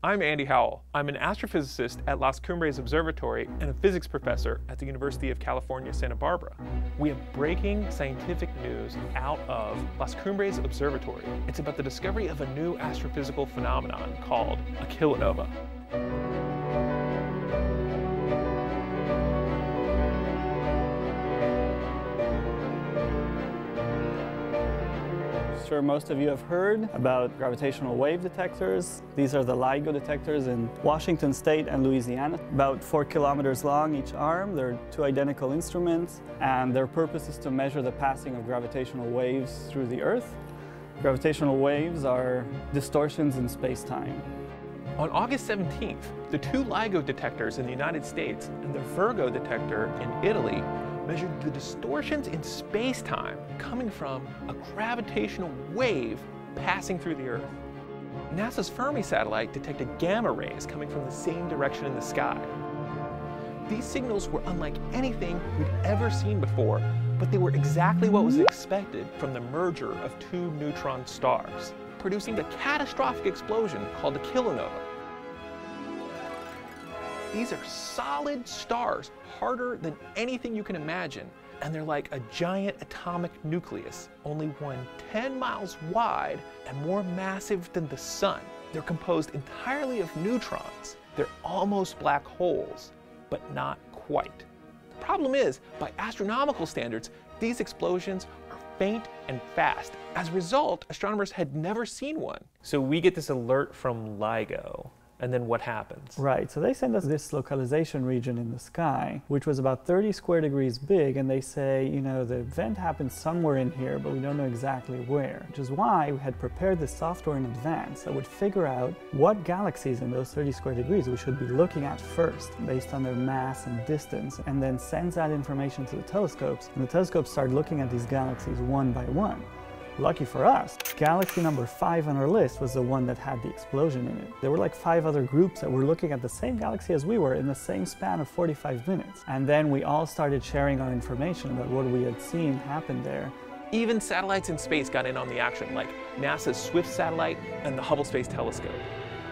I'm Andy Howell. I'm an astrophysicist at Las Cumbres Observatory and a physics professor at the University of California, Santa Barbara. We are breaking scientific news out of Las Cumbres Observatory. It's about the discovery of a new astrophysical phenomenon called a kilonova. I'm sure most of you have heard about gravitational wave detectors. These are the LIGO detectors in Washington State and Louisiana, about 4 kilometers long each arm. They're two identical instruments, and their purpose is to measure the passing of gravitational waves through the Earth. Gravitational waves are distortions in space-time. On August 17th, the two LIGO detectors in the United States and the Virgo detector in Italy measured the distortions in space-time coming from a gravitational wave passing through the Earth. NASA's Fermi satellite detected gamma rays coming from the same direction in the sky. These signals were unlike anything we'd ever seen before, but they were exactly what was expected from the merger of two neutron stars, producing the catastrophic explosion called a kilonova. These are solid stars, harder than anything you can imagine, and they're like a giant atomic nucleus, only one 10 miles wide and more massive than the sun. They're composed entirely of neutrons. They're almost black holes, but not quite. The problem is, by astronomical standards, these explosions are faint and fast. As a result, astronomers had never seen one. So we get this alert from LIGO. And then what happens? Right, so they send us this localization region in the sky, which was about 30 square degrees big, and they say, you know, the event happened somewhere in here, but we don't know exactly where, which is why we had prepared the software in advance that would figure out what galaxies in those 30 square degrees we should be looking at first, based on their mass and distance, and then sends that information to the telescopes, and the telescopes start looking at these galaxies one by one. Lucky for us, galaxy number 5 on our list was the one that had the explosion in it. There were like 5 other groups that were looking at the same galaxy as we were in the same span of 45 minutes. And then we all started sharing our information about what we had seen happen there. Even satellites in space got in on the action, like NASA's Swift satellite and the Hubble Space Telescope.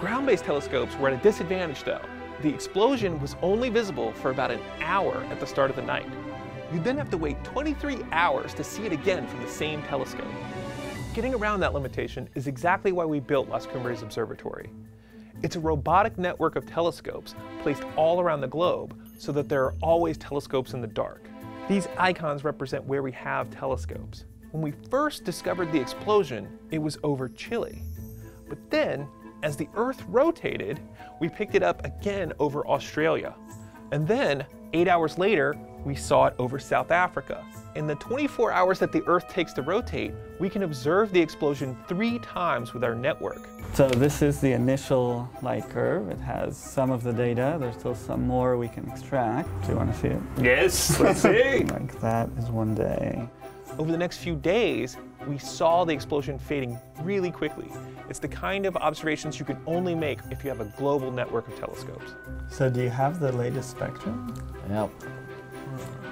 Ground-based telescopes were at a disadvantage though. The explosion was only visible for about an hour at the start of the night. You'd then have to wait 23 hours to see it again from the same telescope. Getting around that limitation is exactly why we built Las Cumbres Observatory. It's a robotic network of telescopes placed all around the globe so that there are always telescopes in the dark. These icons represent where we have telescopes. When we first discovered the explosion, it was over Chile. But then, as the Earth rotated, we picked it up again over Australia. And then, 8 hours later, we saw it over South Africa. In the 24 hours that the Earth takes to rotate, we can observe the explosion 3 times with our network. So this is the initial light curve. It has some of the data. There's still some more we can extract. Do you want to see it? Yes, let's see. Like that is one day. Over the next few days, we saw the explosion fading really quickly. It's the kind of observations you can only make if you have a global network of telescopes. So do you have the latest spectrum? Yep.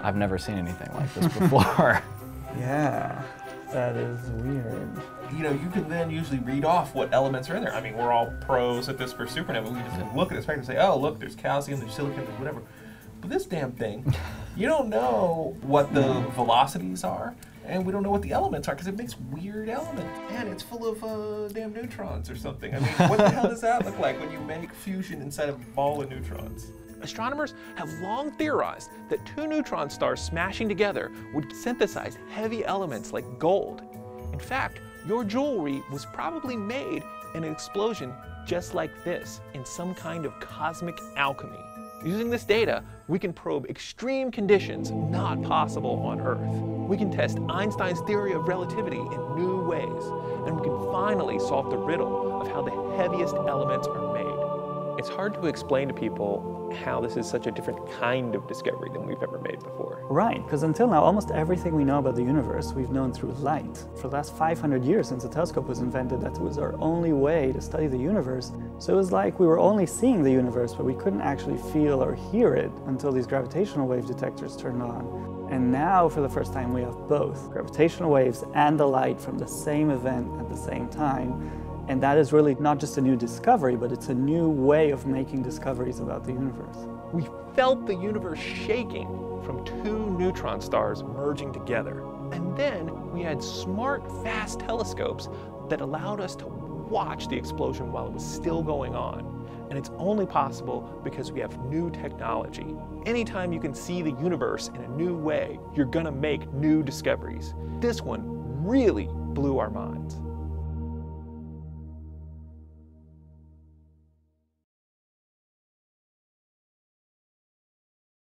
I've never seen anything like this before. Yeah, that is weird. You know, you can then usually read off what elements are in there. I mean, we're all pros at this for supernova. We just look at the spectrum and say, oh, look, there's calcium, there's silicon, there's whatever. But this damn thing, you don't know what the velocities are, and we don't know what the elements are, because it makes weird elements. And it's full of damn neutrons or something. I mean, what the hell does that look like when you make fusion inside of a ball of neutrons? Astronomers have long theorized that two neutron stars smashing together would synthesize heavy elements like gold. In fact, your jewelry was probably made in an explosion just like this, in some kind of cosmic alchemy. Using this data, we can probe extreme conditions not possible on Earth. We can test Einstein's theory of relativity in new ways, and we can finally solve the riddle of how the heaviest elements are made. It's hard to explain to people how this is such a different kind of discovery than we've ever made before. Right, because until now, almost everything we know about the universe, we've known through light. For the last 500 years since the telescope was invented, that was our only way to study the universe. So it was like we were only seeing the universe, but we couldn't actually feel or hear it until these gravitational wave detectors turned on. And now, for the first time, we have both gravitational waves and the light from the same event at the same time. And that is really not just a new discovery, but it's a new way of making discoveries about the universe. We felt the universe shaking from two neutron stars merging together. And then we had smart, fast telescopes that allowed us to watch the explosion while it was still going on. And it's only possible because we have new technology. Anytime you can see the universe in a new way, you're gonna make new discoveries. This one really blew our minds.